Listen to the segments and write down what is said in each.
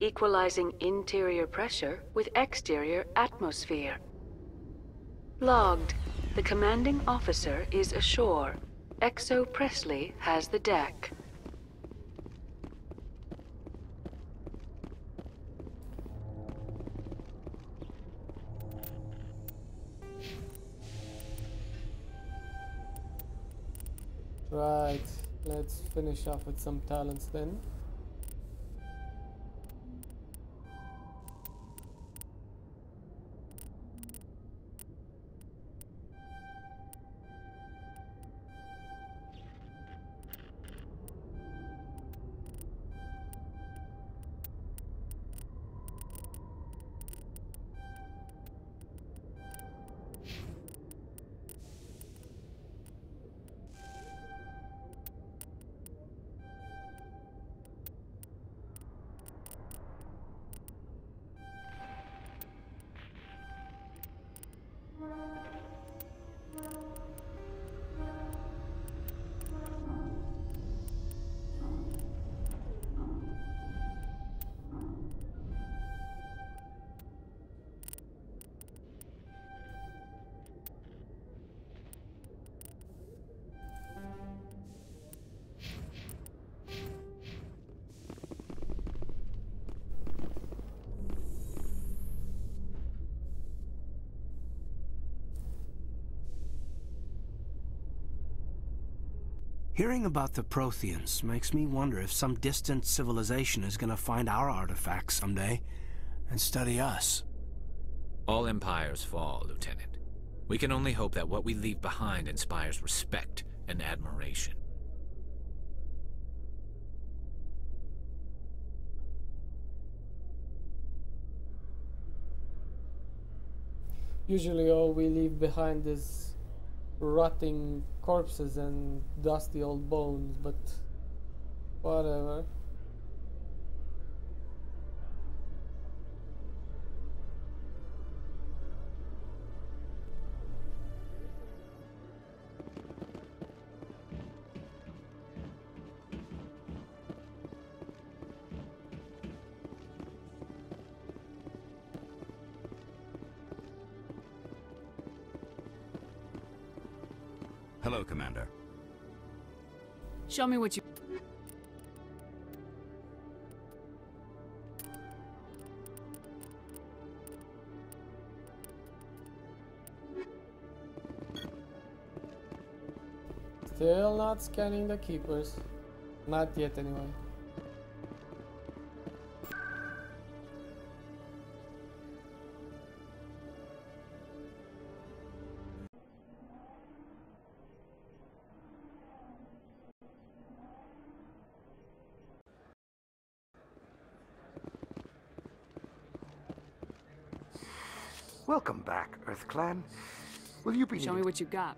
equalizing interior pressure with exterior atmosphere. Logged. The commanding officer is ashore. Exo Presley has the deck. Right, let's finish off with some talents then. Hearing about the Protheans makes me wonder if some distant civilization is gonna find our artifacts someday and study us. All empires fall, Lieutenant. We can only hope that what we leave behind inspires respect and admiration. Usually all we leave behind is rotting corpses and dusty old bones, but whatever. Hello, Commander. Show me what you... Still not scanning the keepers. Not yet, anyway. Welcome back, Earth Clan. Will you be... Show me what you got.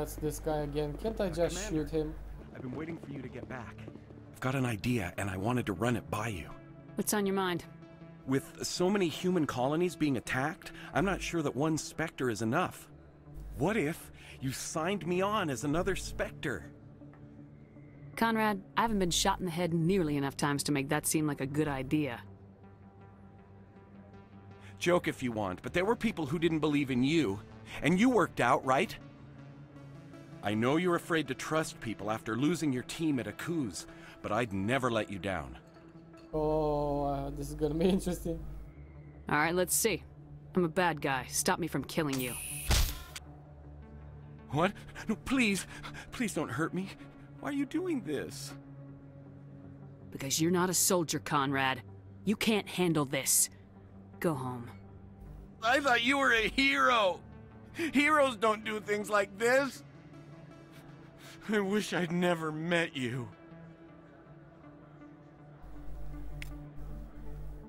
It's this guy again. Can't I just shoot him? I've been waiting for you to get back. I've got an idea, and I wanted to run it by you. What's on your mind? With so many human colonies being attacked, I'm not sure that one Specter is enough. What if you signed me on as another Specter? Conrad, I haven't been shot in the head nearly enough times to make that seem like a good idea. Joke if you want, but there were people who didn't believe in you, and you worked out, right? I know you're afraid to trust people after losing your team at a coup, but I'd never let you down. Oh, this is gonna be interesting. All right, let's see. I'm a bad guy. Stop me from killing you. What? No, please. Please don't hurt me. Why are you doing this? Because you're not a soldier, Conrad. You can't handle this. Go home. I thought you were a hero. Heroes don't do things like this. I wish I'd never met you.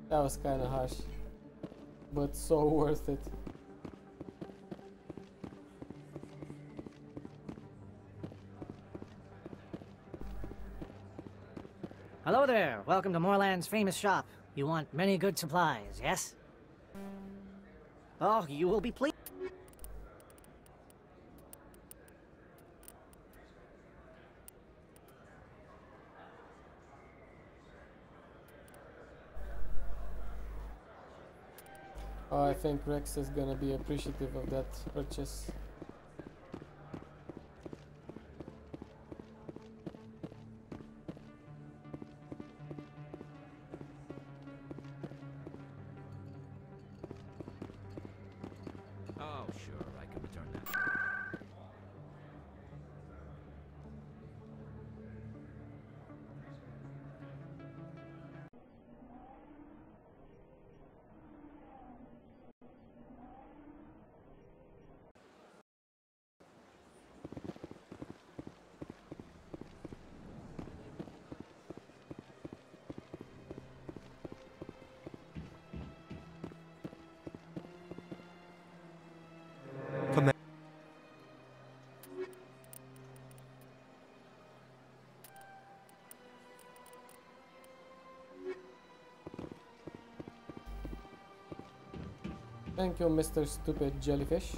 That was kind of harsh, but so worth it. Hello there, welcome to Moreland's famous shop. You want many good supplies, yes? Oh, you will be pleased. think Rex is gonna be appreciative of that purchase. Thank you, Mr. Stupid Jellyfish.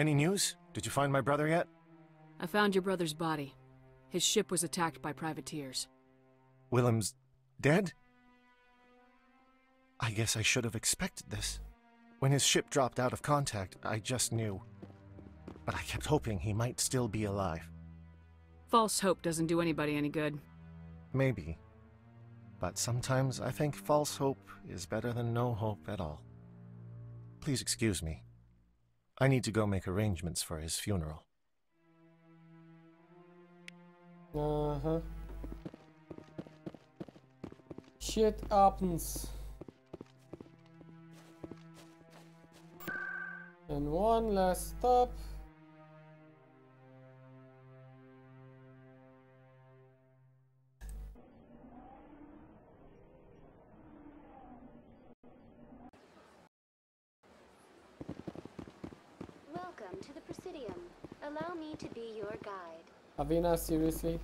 Any news? Did you find my brother yet? I found your brother's body. His ship was attacked by privateers. Willem's dead? I guess I should have expected this. When his ship dropped out of contact, I just knew. But I kept hoping he might still be alive. False hope doesn't do anybody any good. Maybe. But sometimes I think false hope is better than no hope at all. Please excuse me. I need to go make arrangements for his funeral. Uh-huh. Shit happens. And one last stop. Allow me to be your guide. Avena, seriously?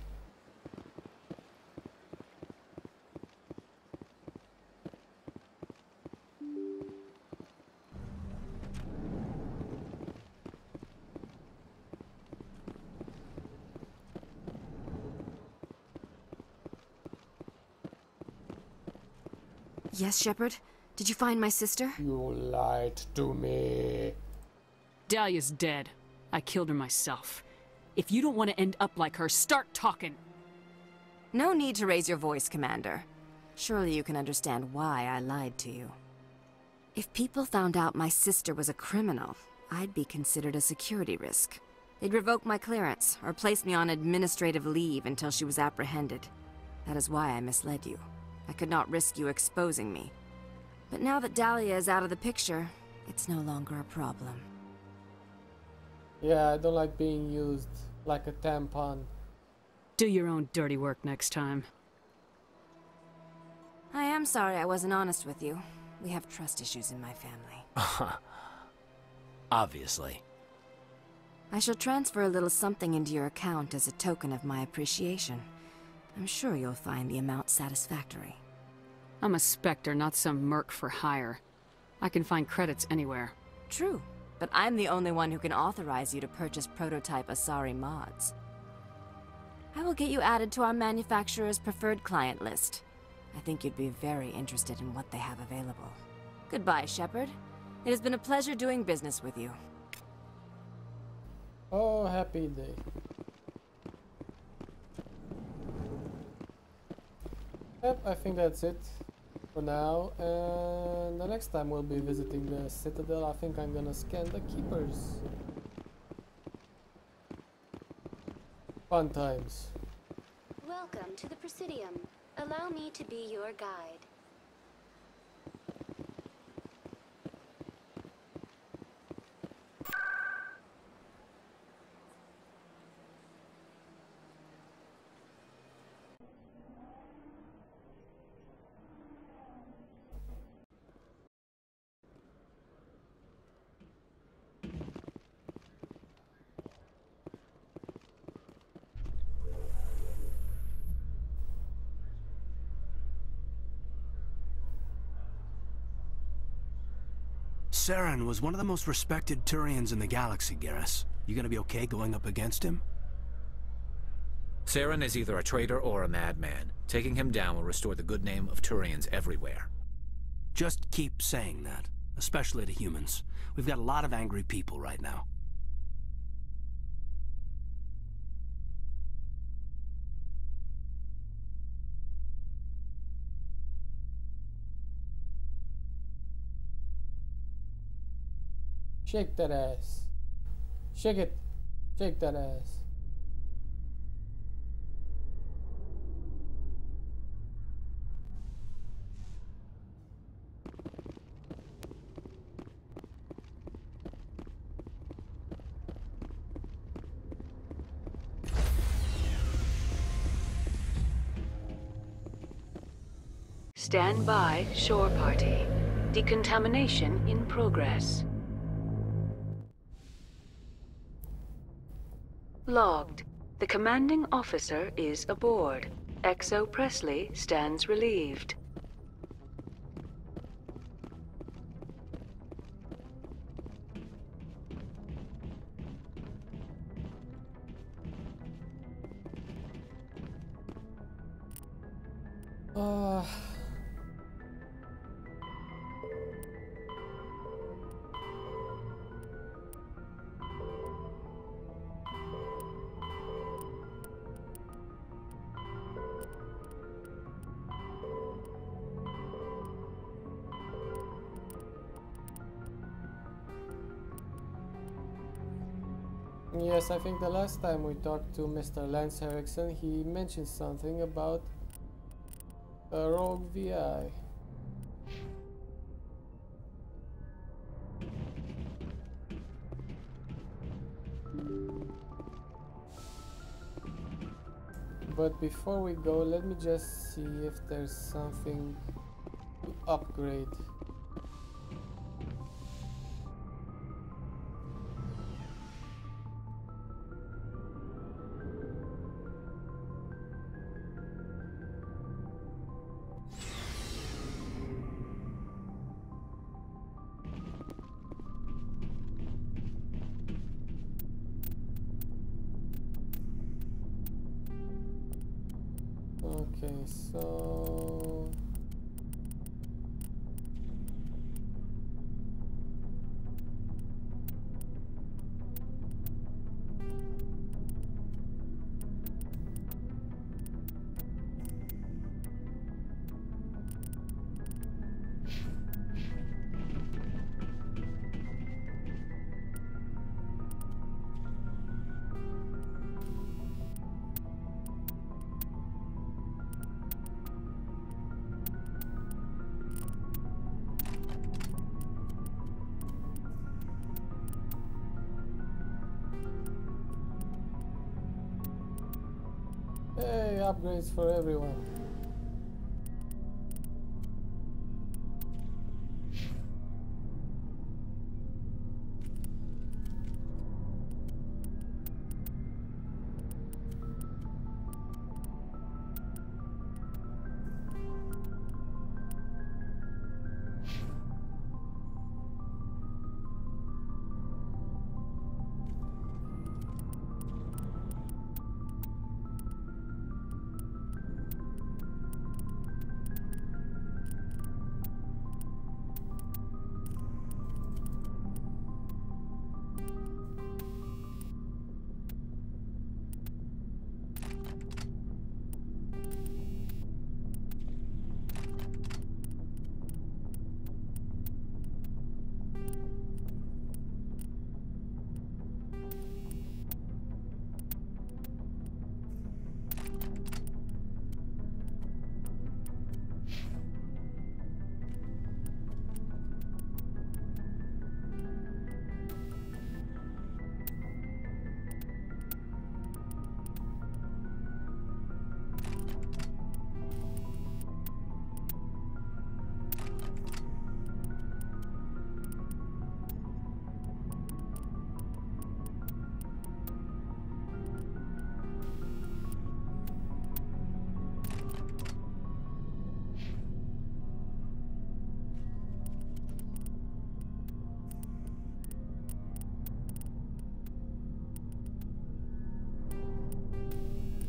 Yes, Shepard? Did you find my sister? You lied to me. Dahlia's dead. I killed her myself. If you don't want to end up like her, start talking! No need to raise your voice, Commander. Surely you can understand why I lied to you. If people found out my sister was a criminal, I'd be considered a security risk. They'd revoke my clearance, or place me on administrative leave until she was apprehended. That is why I misled you. I could not risk you exposing me. But now that Dahlia is out of the picture, it's no longer a problem. Yeah, I don't like being used like a tampon. Do your own dirty work next time. I am sorry I wasn't honest with you. We have trust issues in my family. Obviously. I shall transfer a little something into your account as a token of my appreciation. I'm sure you'll find the amount satisfactory. I'm a Specter, not some merc for hire. I can find credits anywhere. True. But I'm the only one who can authorize you to purchase prototype Asari mods. I will get you added to our manufacturer's preferred client list. I think you'd be very interested in what they have available. Goodbye, Shepard. It has been a pleasure doing business with you. Oh, happy day. Yep, I think that's it for now, and the next time we'll be visiting the Citadel. I think I'm gonna scan the Keepers. Fun times. Welcome to the Presidium. Allow me to be your guide. Saren was one of the most respected Turians in the galaxy, Garrus. You gonna be okay going up against him? Saren is either a traitor or a madman. Taking him down will restore the good name of Turians everywhere. Just keep saying that, especially to humans. We've got a lot of angry people right now. Shake that ass. Shake it. Shake that ass. Stand by, shore party. Decontamination in progress. Logged. The commanding officer is aboard. Exo Presley stands relieved. Yes, I think the last time we talked to Mr. Lance Erickson, he mentioned something about a rogue VI. But before we go, let me just see if there's something to upgrade. So upgrades for everyone.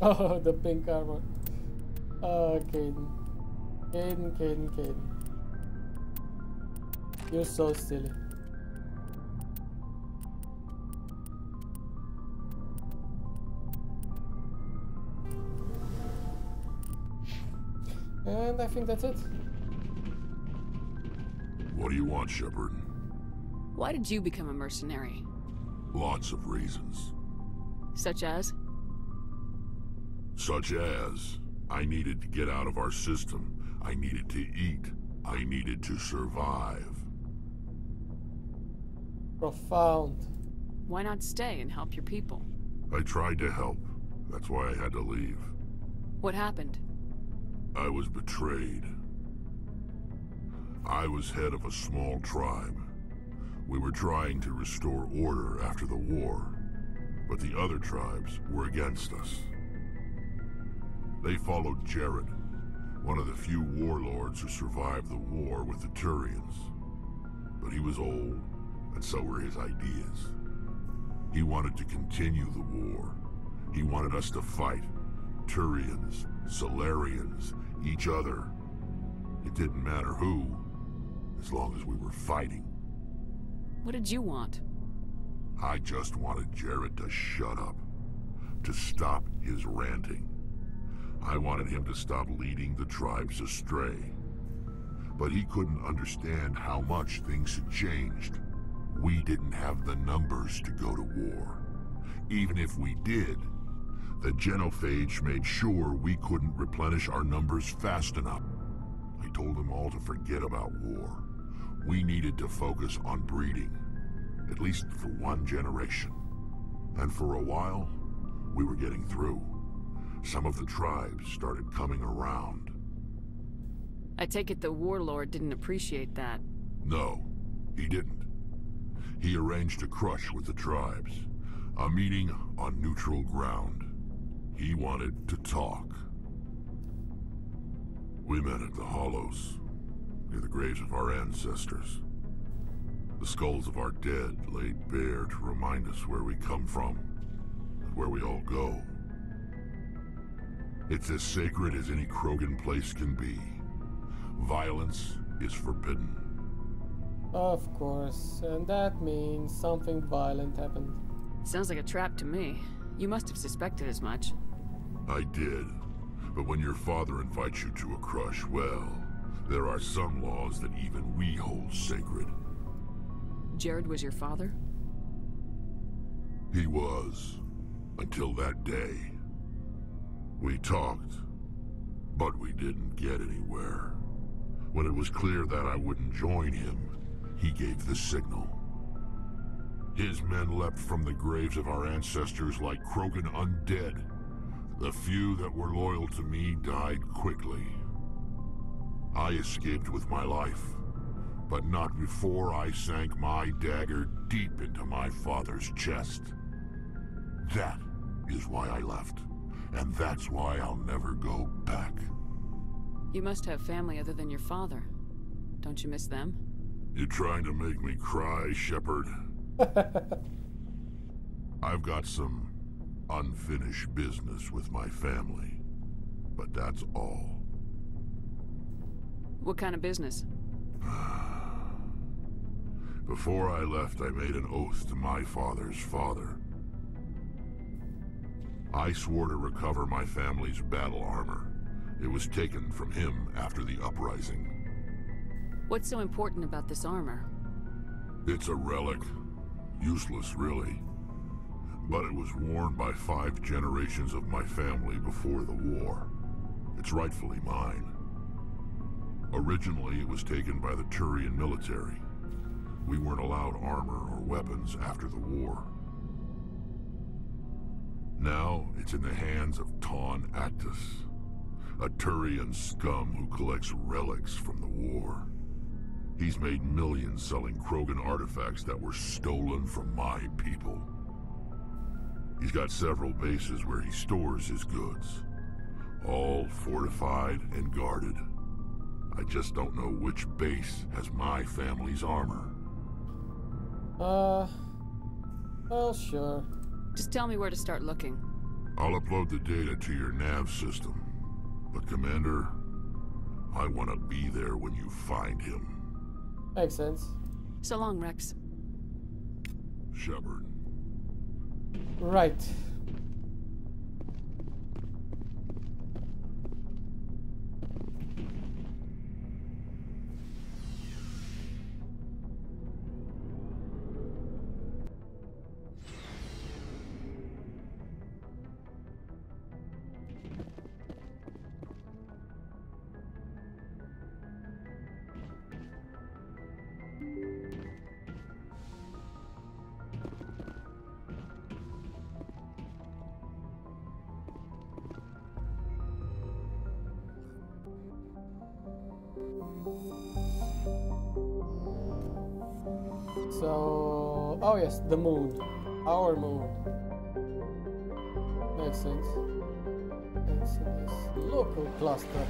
Oh, the pink armor. Oh, Kaidan. Kaidan. You're so silly. And I think that's it. What do you want, Shepard? Why did you become a mercenary? Lots of reasons. Such as? Such as, I needed to get out of our system. I needed to eat. I needed to survive. Profound. Why not stay and help your people? I tried to help. That's why I had to leave. What happened? I was betrayed. I was head of a small tribe. We were trying to restore order after the war, but the other tribes were against us. They followed Jared, one of the few warlords who survived the war with the Turians. But he was old, and so were his ideas. He wanted to continue the war. He wanted us to fight. Turians, Salarians, each other. It didn't matter who, as long as we were fighting. What did you want? I just wanted Jared to shut up, to stop his ranting. I wanted him to stop leading the tribes astray. But he couldn't understand how much things had changed. We didn't have the numbers to go to war. Even if we did, the Genophage made sure we couldn't replenish our numbers fast enough. I told them all to forget about war. We needed to focus on breeding, at least for one generation. And for a while, we were getting through. Some of the tribes started coming around. I take it the warlord didn't appreciate that. No, he didn't. He arranged a crush with the tribes, a meeting on neutral ground. He wanted to talk. We met at the Hollows, near the graves of our ancestors. The skulls of our dead laid bare to remind us where we come from and where we all go. It's as sacred as any Krogan place can be. Violence is forbidden. Of course, and that means something violent happened. Sounds like a trap to me. You must have suspected as much. I did. But when your father invites you to a crush, well, there are some laws that even we hold sacred. Jared was your father? He was. Until that day. We talked, but we didn't get anywhere. When it was clear that I wouldn't join him, he gave the signal. His men leapt from the graves of our ancestors like Krogan undead. The few that were loyal to me died quickly. I escaped with my life, but not before I sank my dagger deep into my father's chest. That is why I left. And that's why I'll never go back. You must have family other than your father. Don't you miss them? You're trying to make me cry, Shepard. I've got some unfinished business with my family, but that's all. What kind of business? Before I left, I made an oath to my father's father. I swore to recover my family's battle armor. It was taken from him after the uprising. What's so important about this armor? It's a relic. Useless, really. But it was worn by 5 generations of my family before the war. It's rightfully mine. Originally, it was taken by the Turian military. We weren't allowed armor or weapons after the war. Now, it's in the hands of Taun Actus, a Turian scum who collects relics from the war. He's made millions selling Krogan artifacts that were stolen from my people. He's got several bases where he stores his goods, all fortified and guarded. I just don't know which base has my family's armor. Well, sure. Just tell me where to start looking. I'll upload the data to your nav system. But Commander, I want to be there when you find him. Makes sense. So long, Rex. Shepard. Right. So, oh yes, the moon, our moon. Makes sense. It's in this local cluster.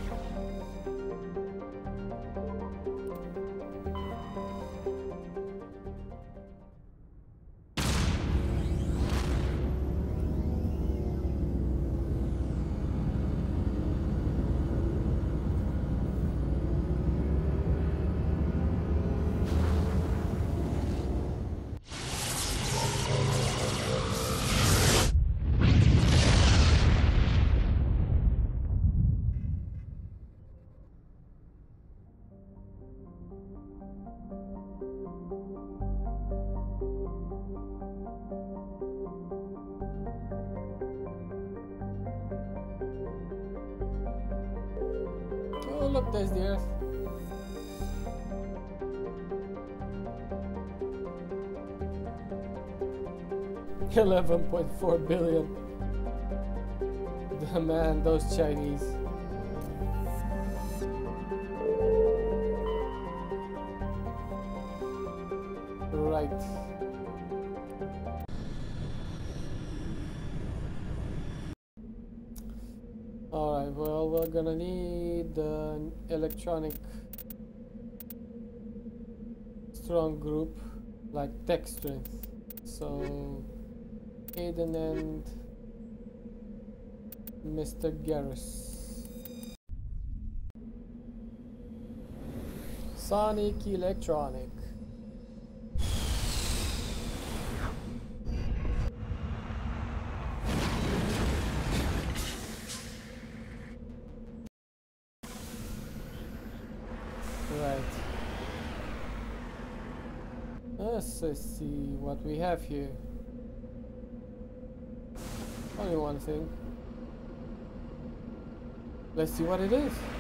Look, there's the Earth. $11.4 billion. Man, those Chinese. Right. We're gonna need an electronic strong group, like tech strength. So Kaidan and Mr. Garrus. Sonic Electronic. Let's see what we have here. Only one thing. Let's see what it is.